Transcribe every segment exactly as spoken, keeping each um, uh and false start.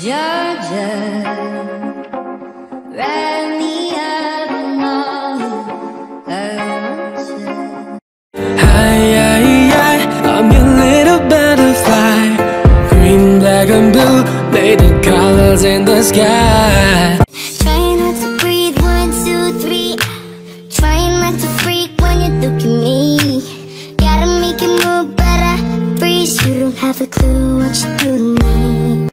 Georgia ran me up and all her ay, ay, ay, I'm your little butterfly. Green, black and blue, play the colors in the sky. Trying not to breathe, one, two, three. Trying not to freak when you look at me. Gotta make it move, but I freeze. You don't have a clue what you do to me.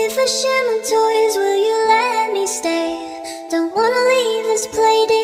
If I share my toys, will you let me stay? Don't wanna leave this play date.